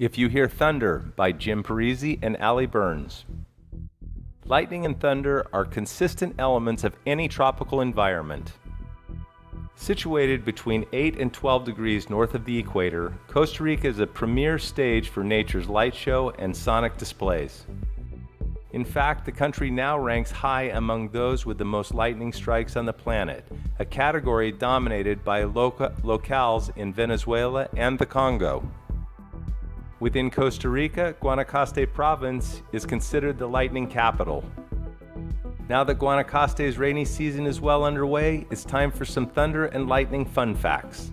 If You Hear Thunder by Jim Parisi and Allie Burns. Lightning and thunder are consistent elements of any tropical environment. Situated between 8 and 12 degrees north of the equator, Costa Rica is a premier stage for nature's light show and sonic displays. In fact, the country now ranks high among those with the most lightning strikes on the planet, a category dominated by locales in Venezuela and the Congo. Within Costa Rica, Guanacaste Province is considered the lightning capital. Now that Guanacaste's rainy season is well underway, it's time for some thunder and lightning fun facts.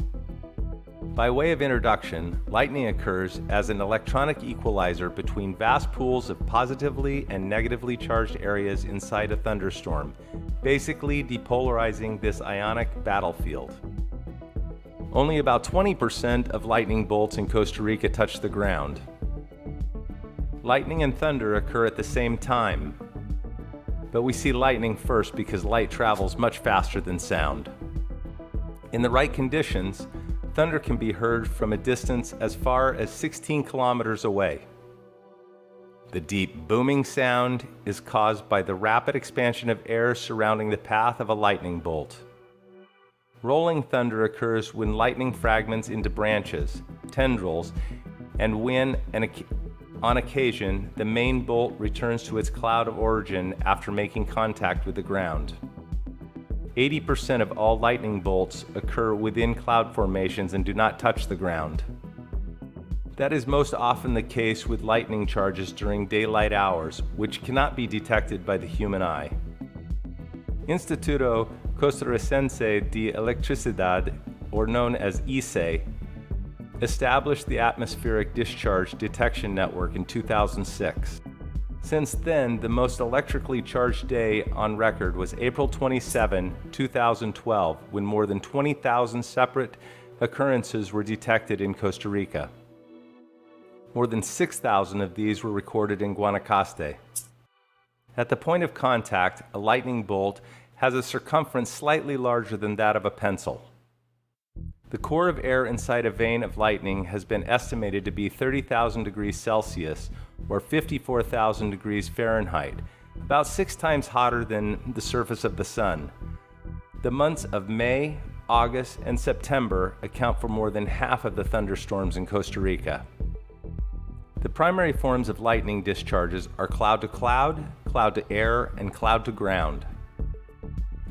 By way of introduction, lightning occurs as an electronic equalizer between vast pools of positively and negatively charged areas inside a thunderstorm, basically depolarizing this ionic battlefield. Only about 20% of lightning bolts in Costa Rica touch the ground. Lightning and thunder occur at the same time, but we see lightning first because light travels much faster than sound. In the right conditions, thunder can be heard from a distance as far as 16 kilometers away. The deep booming sound is caused by the rapid expansion of air surrounding the path of a lightning bolt. Rolling thunder occurs when lightning fragments into branches, tendrils, and when, on occasion, the main bolt returns to its cloud of origin after making contact with the ground. 80% of all lightning bolts occur within cloud formations and do not touch the ground. That is most often the case with lightning charges during daylight hours, which cannot be detected by the human eye. Instituto Costa Ricense de Electricidad, or known as ICE, established the Atmospheric Discharge Detection Network in 2006. Since then, the most electrically charged day on record was April 27, 2012, when more than 20,000 separate occurrences were detected in Costa Rica. More than 6,000 of these were recorded in Guanacaste. At the point of contact, a lightning bolt has a circumference slightly larger than that of a pencil. The core of air inside a vein of lightning has been estimated to be 30,000 degrees Celsius or 54,000 degrees Fahrenheit, about 6 times hotter than the surface of the sun. The months of May, August, and September account for more than half of the thunderstorms in Costa Rica. The primary forms of lightning discharges are cloud-to-cloud, cloud-to-air, and cloud-to-ground.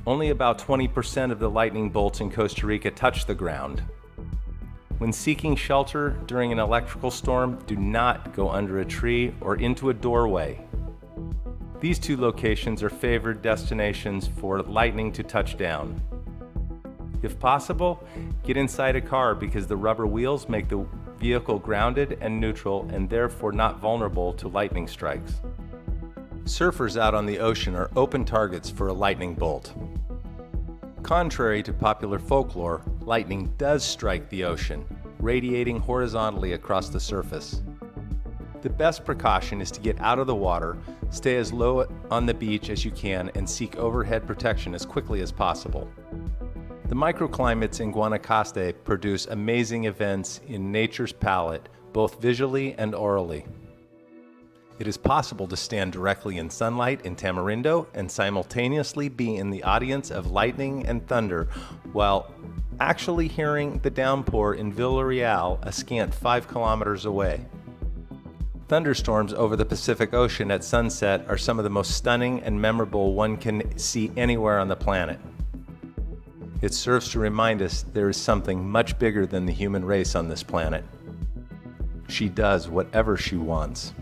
Only about 20% of the lightning bolts in Costa Rica touch the ground. When seeking shelter during an electrical storm, do not go under a tree or into a doorway. These two locations are favored destinations for lightning to touch down. If possible, get inside a car because the rubber wheels make the vehicle grounded and neutral and therefore not vulnerable to lightning strikes. Surfers out on the ocean are open targets for a lightning bolt. Contrary to popular folklore, lightning does strike the ocean, radiating horizontally across the surface. The best precaution is to get out of the water, stay as low on the beach as you can, and seek overhead protection as quickly as possible. The microclimates in Guanacaste produce amazing events in nature's palette, both visually and orally. It is possible to stand directly in sunlight in Tamarindo and simultaneously be in the audience of lightning and thunder while actually hearing the downpour in Villarreal a scant 5 kilometers away. Thunderstorms over the Pacific Ocean at sunset are some of the most stunning and memorable one can see anywhere on the planet. It serves to remind us there is something much bigger than the human race on this planet. She does whatever she wants.